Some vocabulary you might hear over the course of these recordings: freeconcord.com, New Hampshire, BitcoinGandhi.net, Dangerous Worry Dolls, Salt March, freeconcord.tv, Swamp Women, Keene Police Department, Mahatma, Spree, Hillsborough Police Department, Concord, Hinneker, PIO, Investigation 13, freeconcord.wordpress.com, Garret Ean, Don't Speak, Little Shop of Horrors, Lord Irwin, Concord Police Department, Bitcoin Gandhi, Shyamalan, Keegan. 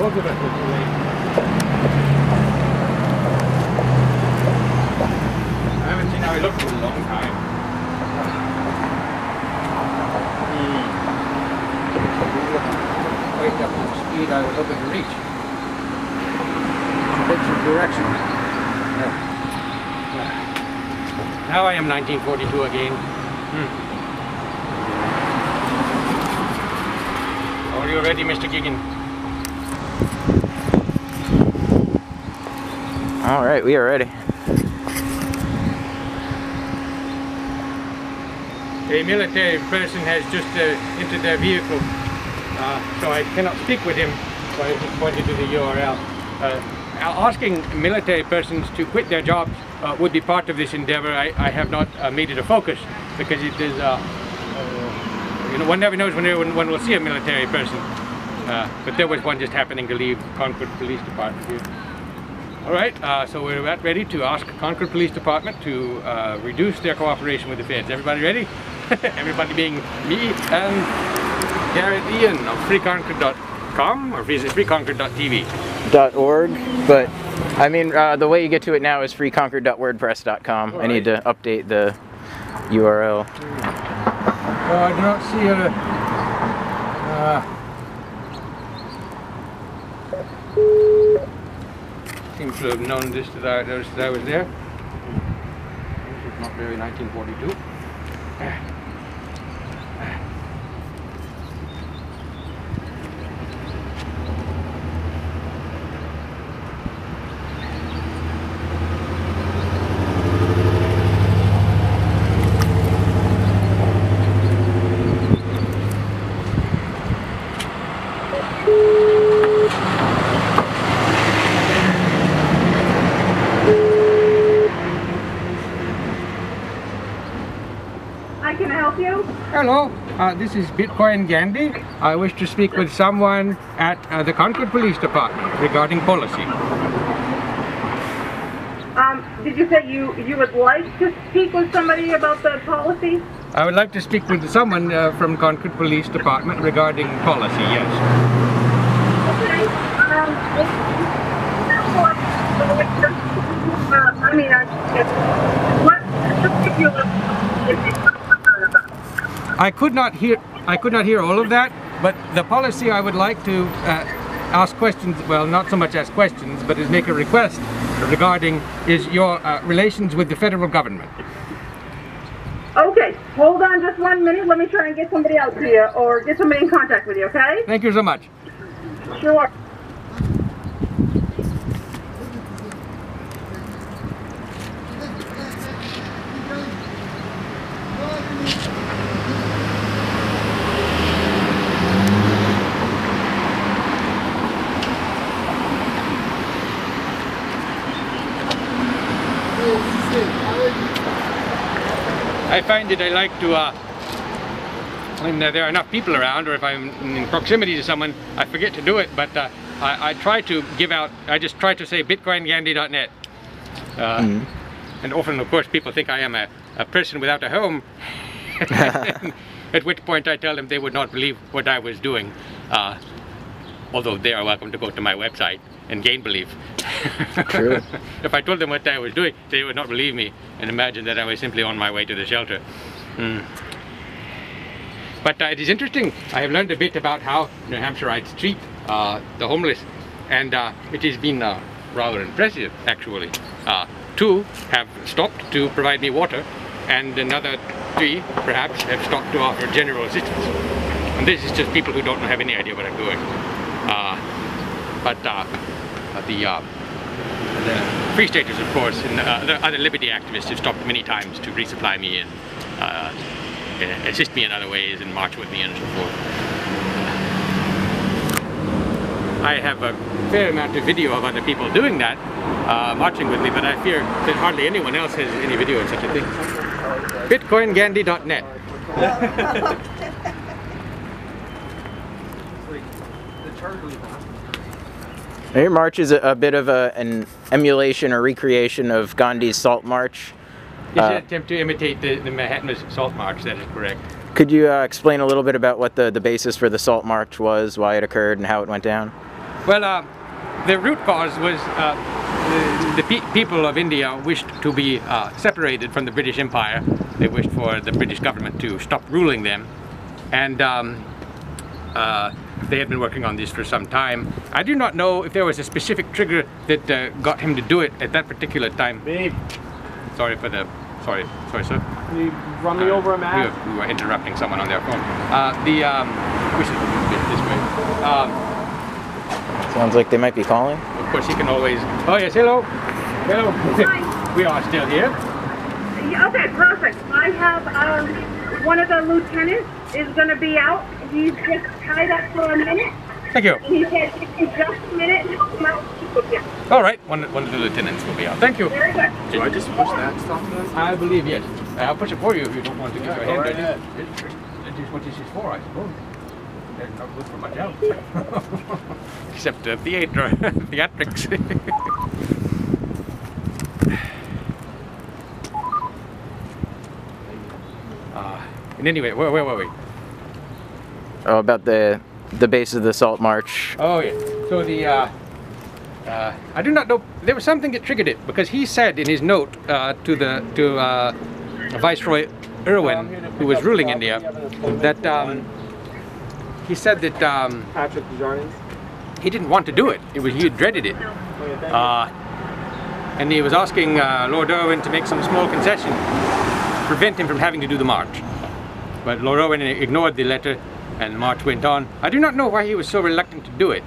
I haven't seen how he looked for a long time. Way up to the speed I was hoping to reach. Switch of direction. Now I am 1942 again. Are you ready, Mr. Keegan? All right, we are ready. A military person has just entered their vehicle, so I cannot speak with him, so I just pointed to the URL. Asking military persons to quit their jobs would be part of this endeavor. I have not made it a focus because it is, you know, one never knows when one will see a military person. But there was one just happening to leave Concord Police Department here. Alright, so we're about ready to ask Concord Police Department to reduce their cooperation with the feds. Everybody ready? Everybody being me and Garret Ean of freeconcord.com or freeconcord.tv. .org, but I mean the way you get to it now is freeconcord.wordpress.com. I need to update the URL. I do not see a... Seems to have known this that I was there. This is not very 1942. Hello, this is Bitcoin Gandhi. I wish to speak with someone at the Concord Police Department regarding policy. Did you say you would like to speak with somebody about the policy? I would like to speak with someone from Concord Police Department regarding policy, yes. Okay. I could not hear all of that, but the policy I would like to ask questions, well, not so much ask questions, but is make a request regarding is your relations with the federal government. Okay, hold on just 1 minute. Let me try and get somebody out to you or get somebody in contact with you, okay? Thank you so much. Sure. I find that I like to, when there are enough people around or if I'm in proximity to someone, I forget to do it, but I try to give out, I just try to say BitcoinGandhi.net. And often, of course, people think I am a person without a home, at which point I tell them they would not believe what I was doing, although they are welcome to go to my website and gain belief. True. If I told them what I was doing, they would not believe me and imagine that I was simply on my way to the shelter. But it is interesting. I have learned a bit about how New Hampshireites treat the homeless, and it has been rather impressive, actually. Two have stopped to provide me water, and another three, perhaps, have stopped to offer general assistance. And this is just people who don't have any idea what I'm doing. The Free Staters, of course, and the other liberty activists have stopped many times to resupply me and assist me in other ways and march with me and so forth. I have a fair amount of video of other people doing that, marching with me, but I fear that hardly anyone else has any video of such a thing. BitcoinGandhi.net. Your march is a bit of an emulation or recreation of Gandhi's Salt March. It's an attempt to imitate the Mahatma's Salt March, that is correct. Could you explain a little bit about what the basis for the Salt March was, why it occurred, and how it went down? Well, the root cause was the people of India wished to be separated from the British Empire. They wished for the British government to stop ruling them, and they had been working on this for some time. I do not know if there was a specific trigger that got him to do it at that particular time. Babe. Sorry for the... Sorry, sir. Can you run me over a map? We were interrupting someone on their phone. We should move it this way. Sounds like they might be calling. Of course, you can always... Oh, yes, hello. Hello. Hi. We are still here. Okay, perfect. I have one of the lieutenants is going to be out. He's just tied up for a minute. Thank you. He said, in just a minute, come out. All right, one of the lieutenants will be out. Thank you. Very good. Do I just push that stuff? I believe, yes. I'll push it for you if you don't want to give your hand. That is what this is for, I suppose. That's not good for my job. Except theater, theatrics. And anyway, where were we? Oh, about the base of the Salt March. Oh, yeah. So the, I do not know, there was something that triggered it, because he said in his note to Viceroy Irwin, who was ruling India, that he said that he didn't want to do it. He dreaded it. And he was asking Lord Irwin to make some small concession to prevent him from having to do the march. But Lord Irwin ignored the letter, and the march went on. I do not know why he was so reluctant to do it.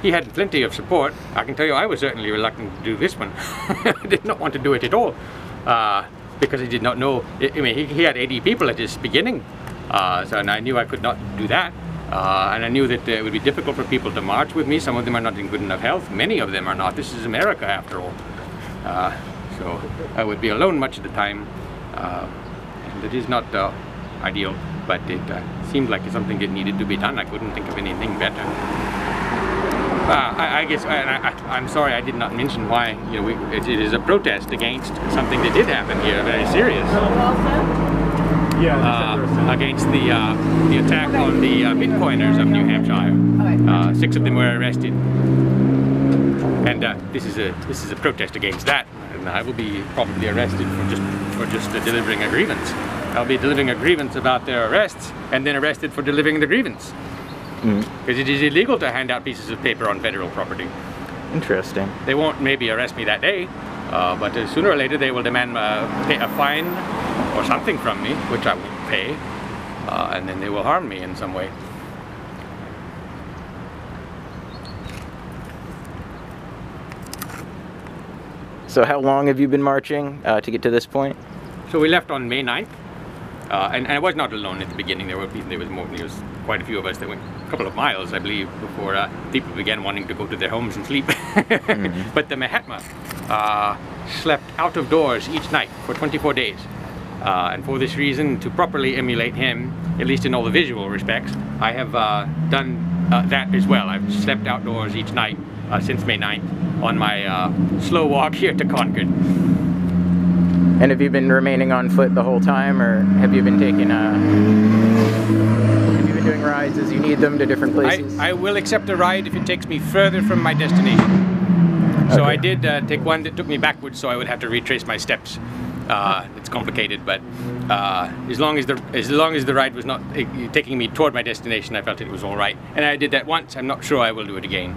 He had plenty of support. I can tell you I was certainly reluctant to do this one. I did not want to do it at all, because he did not know, I mean, he had 80 people at his beginning, so, and I knew I could not do that, and I knew that it would be difficult for people to march with me. Some of them are not in good enough health, many of them are not. This is America after all. So I would be alone much of the time, and it is not ideal, but it seemed like something that needed to be done. I couldn't think of anything better. I guess, I'm sorry I did not mention why, you know, it is a protest against something that did happen here, very serious. Yeah. Against the attack on the Bitcoiners of New Hampshire. 6 of them were arrested. And this is a protest against that. And I will be probably arrested for just delivering a grievance. I'll be delivering a grievance about their arrests, and then arrested for delivering the grievance. Because it is illegal to hand out pieces of paper on federal property. Interesting. They won't maybe arrest me that day, but sooner or later they will demand pay a fine or something from me, which I won't pay, and then they will harm me in some way. So how long have you been marching to get to this point? So we left on May 9th. And I was not alone at the beginning. There was quite a few of us. That went a couple of miles, I believe, before people began wanting to go to their homes and sleep. But the Mahatma slept out of doors each night for 24 days. And for this reason, to properly emulate him, at least in all the visual respects, I have done that as well. I've slept outdoors each night since May 9th on my slow walk here to Concord. And have you been remaining on foot the whole time, or have you been taking have you been doing rides as you need them to different places? I will accept a ride if it takes me further from my destination. Okay. So I did take one that took me backwards, so I would have to retrace my steps. It's complicated, but as long as the ride was not taking me toward my destination, I felt it was all right. And I did that once. I'm not sure I will do it again.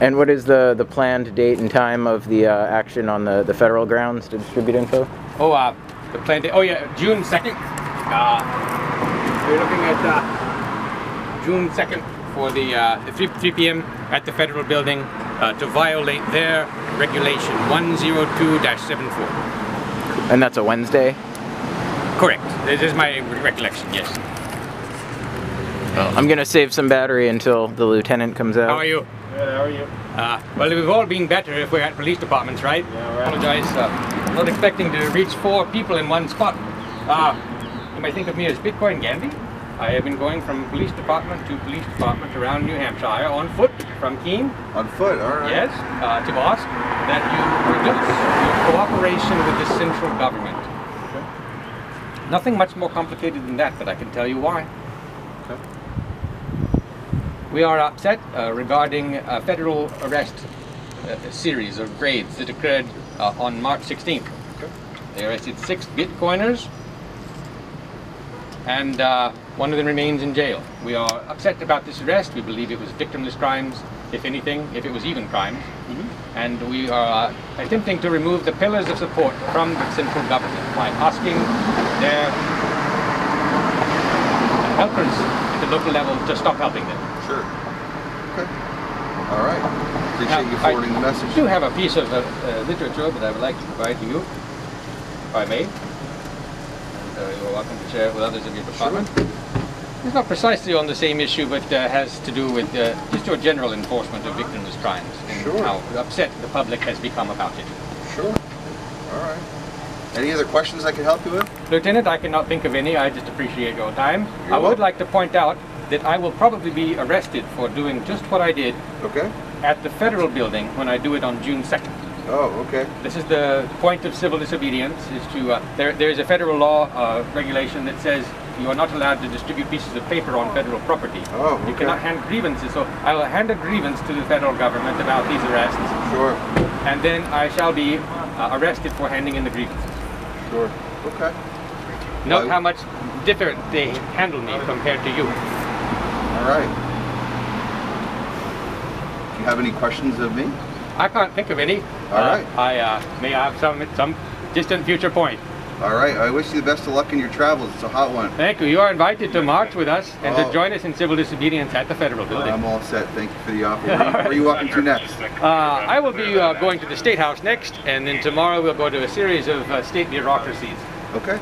And what is the planned date and time of the action on the federal grounds to distribute info? Oh, the planned date, oh yeah, June 2nd. We're looking at June 2nd for the 3 p.m. at the federal building to violate their regulation 102-74. And that's a Wednesday? Correct. This is my recollection, yes. Well, I'm going to save some battery until the lieutenant comes out. How are you? Good, how are you? Well, we've all been better if we're at police departments, right? Yeah, right. I apologize. Not expecting to reach 4 people in one spot. You might think of me as Bitcoin Gandhi. I have been going from police department around New Hampshire on foot from Keene. On foot, all right. Yes, to ask that you produce your cooperation with the central government. Okay. Nothing much more complicated than that, but I can tell you why. Okay. We are upset regarding a federal arrest series of raids that occurred on March 16th. They arrested 6 Bitcoiners, and one of them remains in jail. We are upset about this arrest. We believe it was victimless crimes, if anything, if it was even crimes. Mm-hmm. And we are attempting to remove the pillars of support from the central government by asking their helpers at the local level to stop helping them. Sure. Okay. All right. Appreciate you forwarding the message. I do have a piece of literature that I would like to provide to you, if I may. You're welcome to share it with others in your department. Sure. It's not precisely on the same issue, but has to do with just your general enforcement of victimless crimes and sure, how upset the public has become about it. Sure. All right. Any other questions I can help you with? Lieutenant, I cannot think of any. I just appreciate your time. You're welcome. I would like to point out that I will probably be arrested for doing just what I did at the federal building when I do it on June 2nd. Oh, okay. This is the point of civil disobedience, is to, there is a federal law regulation that says you are not allowed to distribute pieces of paper on federal property. Oh, okay. You cannot hand grievances, so I will hand a grievance to the federal government about these arrests. Sure. And then I shall be arrested for handing in the grievances. Sure. Okay. Note how much different they handle me compared to you. All right. Do you have any questions of me? I can't think of any. All right. I may have some at some distant future point. All right. I wish you the best of luck in your travels. It's a hot one. Thank you. You are invited to march with us and to join us in civil disobedience at the federal building. I'm all set. Thank you for the offer. Where are you walking to next? I will be going to the State House next, and then tomorrow we'll go to a series of state bureaucracies. Okay.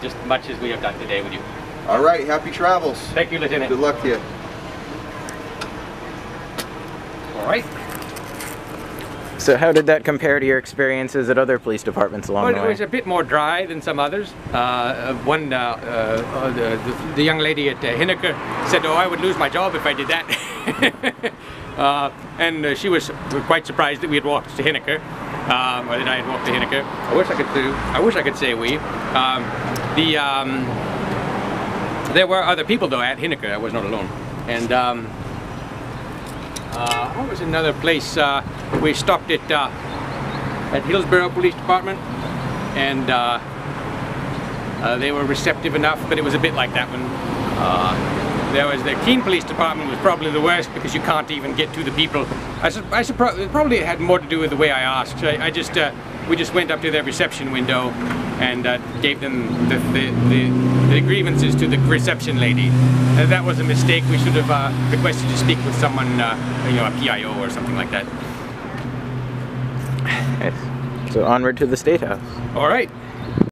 Just much as we have done today with you. All right. Happy travels. Thank you, Lieutenant. Good luck to you. All right. So how did that compare to your experiences at other police departments along the way? It was a bit more dry than some others. The young lady at Hinneker said, oh, I would lose my job if I did that. And she was quite surprised that we had walked to Hinneker, or that I had walked to Hinneker. I wish I could say we. There were other people, though, at Hinneker. I was not alone. And what was another place? We stopped at Hillsborough Police Department, and they were receptive enough, but it was a bit like that one. There was the Keene Police Department was probably the worst because you can't even get to the people. Probably it had more to do with the way I asked. We just went up to their reception window and gave them the grievances to the reception lady. That was a mistake. We should have requested to speak with someone, a PIO or something like that. Nice. So onward to the State House. All right.